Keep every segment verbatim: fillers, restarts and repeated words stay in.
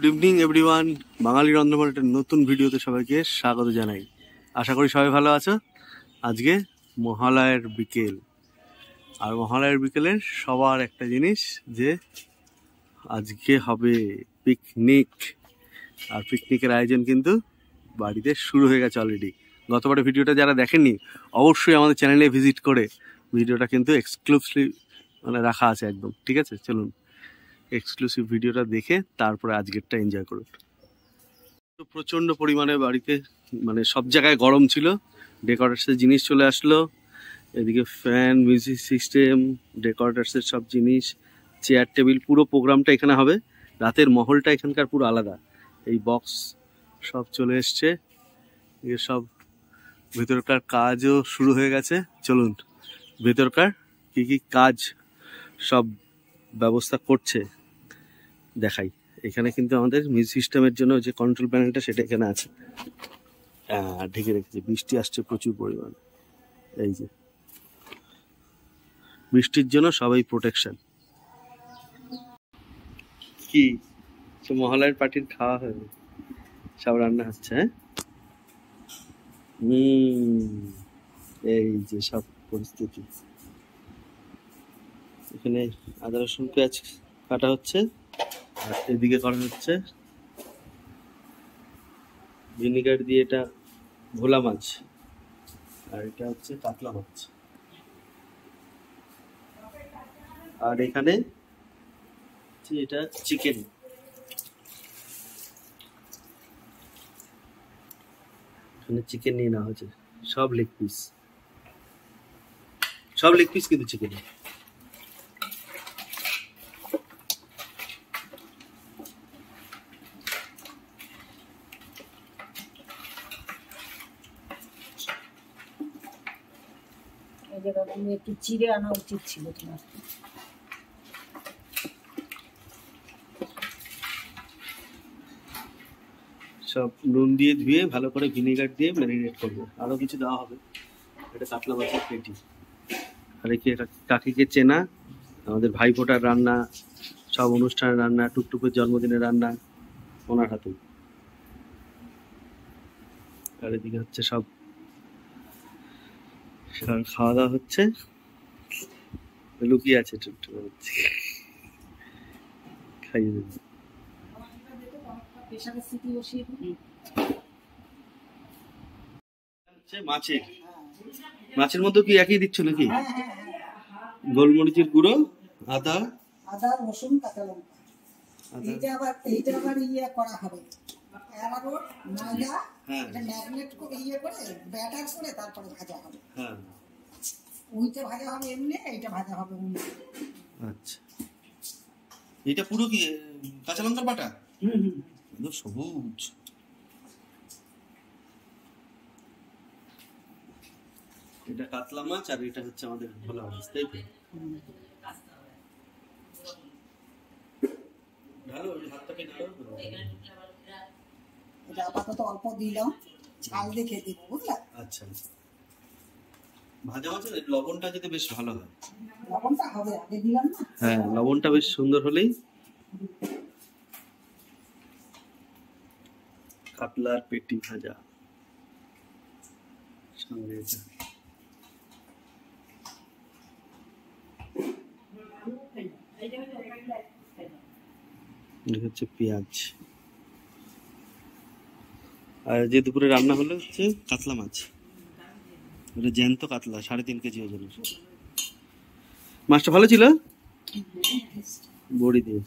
Good evening everyone, বাঙালি রন্ধনবাড়ির একটা নতুন ভিডিওতে সবাইকে স্বাগত জানাই। আশা করি সবাই ভালো আছো। আজকে মহালয়ার বিকেল, আর মহালয়ার বিকেলে সবার একটা জিনিস যে আজকে হবে পিকনিক, আর পিকনিকের আয়োজন কিন্তু বাড়িতে শুরু হয়ে গেছে অলরেডি। গতবারের ভিডিওটা যারা দেখেননি অবশ্যই আমাদের চ্যানেলে ভিজিট করে ভিডিওটা কিন্তু এক্সক্লুসিভলি মানে রাখা আছে একদম, ঠিক আছে? চলুন এক্সক্লুসিভ ভিডিওটা দেখে তারপরে আজকেরটা এনজয় করুন। তো প্রচণ্ড পরিমাণে বাড়িতে মানে সব জায়গায় গরম ছিল, ডেকোরেটার্সের জিনিস চলে আসলো, এদিকে ফ্যান, মিউজিক সিস্টেম, ডেকোরেটার্সের সব জিনিস, চেয়ার টেবিল, পুরো প্রোগ্রামটা এখানে হবে। রাতের মহলটা এখানকার পুরো আলাদা, এই বক্স সব চলে এসছে, সব ভেতরকার কাজও শুরু হয়ে গেছে। চলুন ভেতরকার কি কি কাজ সব ব্যবস্থা করছে দেখাই। এখানে কিন্তু আমাদের মিউজিক সিস্টেমের জন্য যে কন্ট্রোল প্যানেলটা সেটা এখানে আছে, ঢেকে রেখেছে। বৃষ্টি আসছে প্রচুর পরিমাণে, এই যে বৃষ্টির জন্য সবাই প্রোটেকশন। কি মহালয়ার পার্টির খাওয়া হবে, সব রান্না হচ্ছে। হ্যাঁ, এই যে সব পরিস্থিতি, এখানে আদা রসুন পেঁয়াজ কাটা হচ্ছে, আর এদিকে করা হচ্ছে ভিনিগার দিয়ে এটা ভোলা মাছ, আর এটা হচ্ছে কাতলা মাছ। আর এখানে এটা চিকেন, এখানে চিকেন নিয়ে নেওয়া হয়েছে, সব লেগ পিস, সব লেগ পিস কিন্তু চিকেন। একটু চিড়ে আনা উচিত ছিল তোমার। সব নুন দিয়ে ধুয়ে ভালো করে ভিনেগার দিয়ে ম্যারিনেট করবো, আরো কিছু দেওয়া হবে। এটা কাতলা মাছের পেটি। আর কি কাকিকে চেনা, আমাদের ভাইফোঁটার রান্না, সব অনুষ্ঠানের রান্না, টুকটুকের জন্মদিনের রান্না ওনার হাতে। আর এদিকে হচ্ছে সব খাওয়া দাওয়া হচ্ছে, লুকিয়ে আছে টুকটুকে খাইয়ে দেবে। মাছের মাছের মধ্যে কি একই দিচ্ছ নাকি? গোলমরিচের গুঁড়ো, আদা, আদা রসুন, কাঁচা লঙ্কা, এইটা আবার এইটা আবার ইয়ে করা হবে, এরারোট ময়দা, এটা ম্যাগনেট করে ইয়ে করে ব্যাটার করে তারপরে ভাজা হবে। হ্যাঁ, ওইটা ভাজা হবে এমনি, এইটা ভাজা হবে উনি। আচ্ছা, এটা পুরো কি কাঁচা লঙ্কার বাটা? হুম হুম, সবুজ। এটা কাতলা মাছ, আর এটা হচ্ছে আমাদের ভোলা মাছ, তাই তো? ভালো, এই হাতটাকে নাও। এটা আপাতত অল্প দিলাম, ঝাল দেখে দেব, বুঝলা? আচ্ছা, ভাজা হচ্ছে, লবণটা যদি বেশ ভালো হয়। লবণটা হবে আগে দিলাম না? হ্যাঁ, লবণটা বেশ সুন্দর হলেই। কাতলার পেটি ভাজা, হচ্ছে পেঁয়াজ। আর যে দুপুরে রান্না হলো হচ্ছে কাতলা মাছ, ওটা জ্যান্ত কাতলা, সাড়ে তিন কেজি ওজনের। মাছটা ভালো ছিল, বড়ি দিয়ে।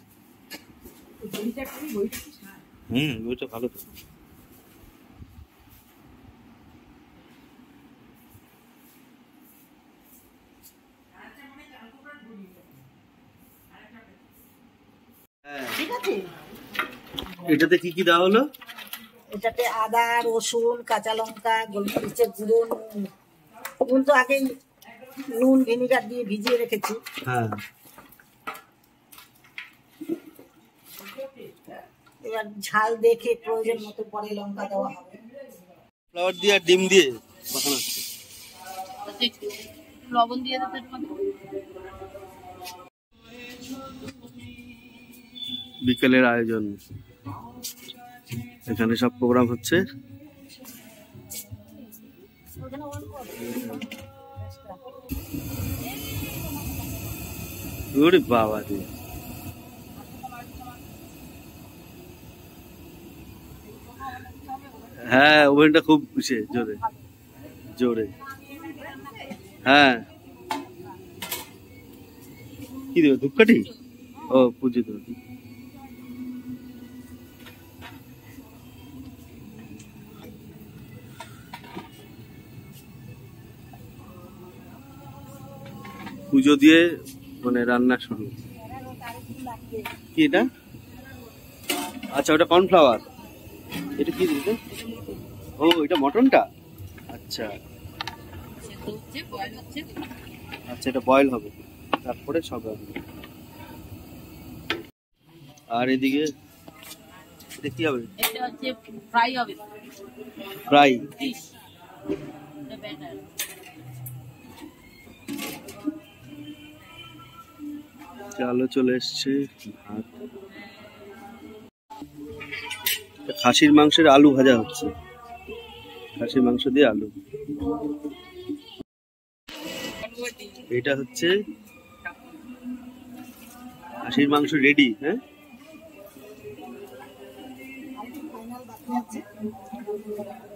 হম, বড়িটা ভালো তো। এটাতে কি কি দেওয়া হলো? এটাতে আদা, রসুন, কাঁচা লঙ্কা, গোলমরিচের গুঁড়ো, নুন তো আগে নুন ভিনিগার দিয়ে ভিজিয়ে রেখেছি। হ্যাঁ, এবার ঝাল দেখে প্রয়োজন মতো পরে লঙ্কা দেওয়া হবে। ফ্লাওয়ার দিয়ে আর ডিম দিয়ে মাখানো হচ্ছে, লবণ দিয়ে দিতে হবে। বিকেলের আয়োজন এখানে সব প্রোগ্রাম হচ্ছে। ওরে বাবা রে, হ্যাঁ ওভেনটা খুব জোরে জোরে। হ্যাঁ কি দেবে? ধূপকাঠি। ও পুজো দেব। পুজো দিয়ে মানে রান্না শুরু। কি এটা? আচ্ছা ওটা কর্নফ্লাওয়ার। এটা কি দিতে? ও এটা মটনটা। আচ্ছা আচ্ছা এটা বয়েল হবে, তারপরে সব। আর এদিকে এটা কি হবে? এটা হচ্ছে ফ্রাই হবে। ফ্রাই এটা ব্যাটার। আলো চলে এসছে। ভাত, খাসির মাংসের আলু ভাজা হচ্ছে। খাসির মাংস দিয়ে আলু। এটা হচ্ছে খাসির মাংস রেডি। হ্যাঁ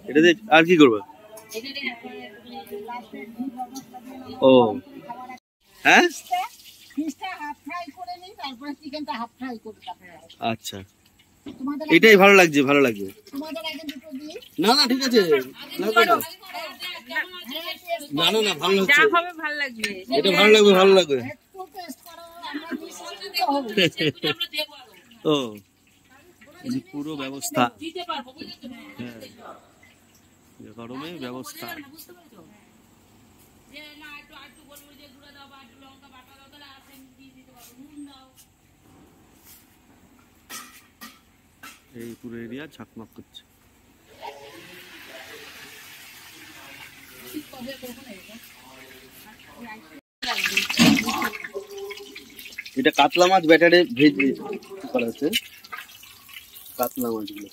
এটা দিয়ে আর কি করবে? ও হ্যাঁ আচ্ছা এটাই ভালো লাগছে। ভালো লাগবে না? না ঠিক আছে। না না না ভালো লাগছে। এটা ভালো লাগবে। ভালো লাগবে। ও পুরো ব্যবস্থা গরমে ব্যবস্থা। এই পুরো এরিয়া ঝাঁকমাক করছে। এটা কাতলা মাছ ব্যাটারে ভেজে করা হচ্ছে। কাতলা মাছগুলো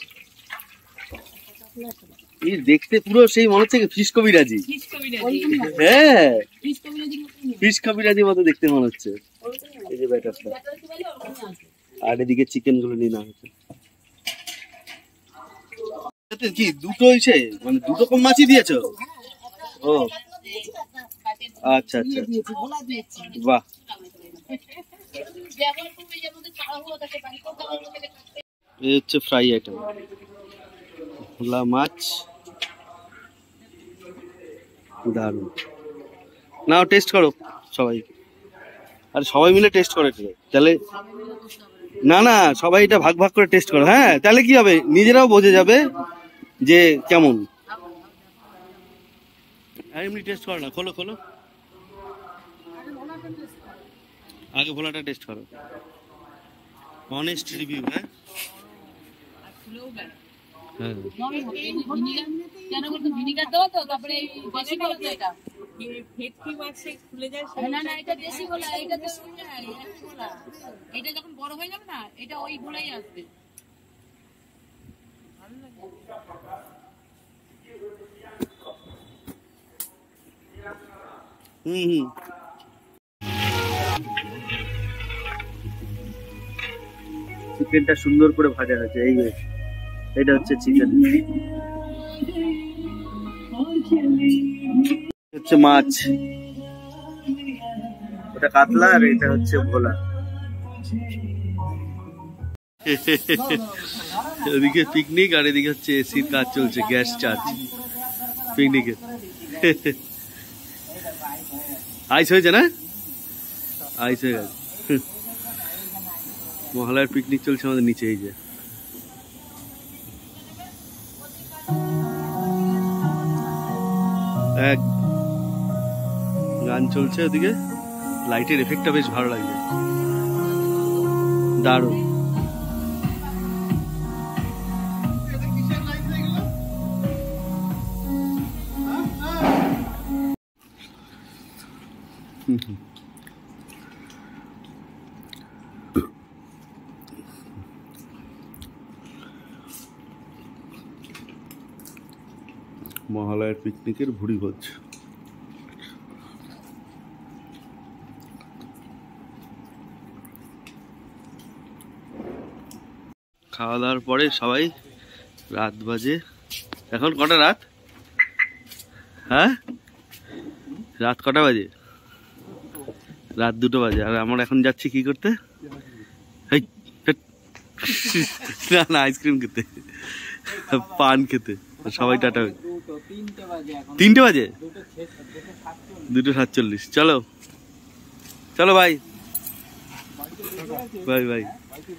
এই দেখতে পুরো সেই মনে হচ্ছে ফিশ কবিরাজি। হ্যাঁ ফিশ কবিরাজির মতো দেখতে মনে হচ্ছে এই যে ব্যাটারটা। আর এদিকে চিকেন গুলো নিয়ে না হচ্ছে। কি দুটো ইসে মানে দুটো কম মাছই দিয়েছো? ও আচ্ছা আচ্ছা বাহ। এই হচ্ছে ফ্রাই আইটেম, ভোলা মাছ। দারুণ। নাও টেস্ট করো সবাই। আর সবাই মিলে টেস্ট করে তাহলে। না না সবাই এটা ভাগ ভাগ করে টেস্ট করো। হ্যাঁ তাহলে কি হবে নিজেরাও বোঝা যাবে যে কেমন। এমনি টেস্ট করো না। খোলো খোলো আগে, ভোলাটা টেস্ট করো। Honest review. হ্যাঁ হ্যাঁ হুম হুম চিকেনটা সুন্দর করে ভাজা হয়েছে। এই এটা হচ্ছে চিকেন, হচ্ছে মাছ। ওটা কাতলা আর এটা হচ্ছে ভোলা। এদিকে পিকনিক আর এদিকে হচ্ছে এসির কাজ চলছে, গ্যাস চার্জ। পিকনিকের আইস হয়েছে না? আইস হয়ে গেছে। মহালয়ার পিকনিক চলছে আমাদের নিচে। এই যে এক গান চলছে, ওদিকে লাইটের এফেক্টটা বেশ ভালো লাগছে। দারুণ। মহালয়ার পিকনিকের ভুড়িভোজ। খাওয়া দাওয়ার পরে সবাই, রাত বাজে এখন কটা রাত? হ্যাঁ, রাত কটা বাজে? রাত দুটো বাজে। আর আমরা এখন যাচ্ছি কি করতে? না না, আইসক্রিম খেতে, পান খেতে। সবাই টাটা। তিনটে বাজে, দুটো সাতচল্লিশ। চলো চলো ভাই ভাই ভাই কি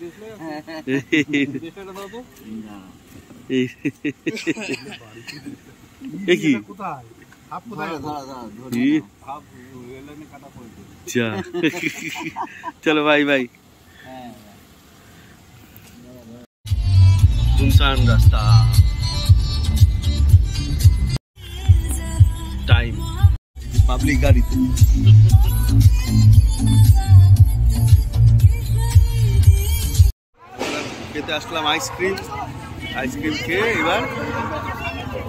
চলো ভাই ভাই। সুনসান রাস্তা, টাইম পাবলিক গাড়িতে। খেতে আসলাম আইসক্রিম, আইসক্রিম খেয়ে এবার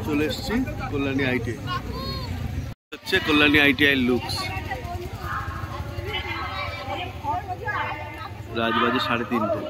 চলে এসছি কল্যাণী আইটিআই। হচ্ছে কল্যাণী আইটিআই লুকস। রাত বাজে সাড়ে তিনটে।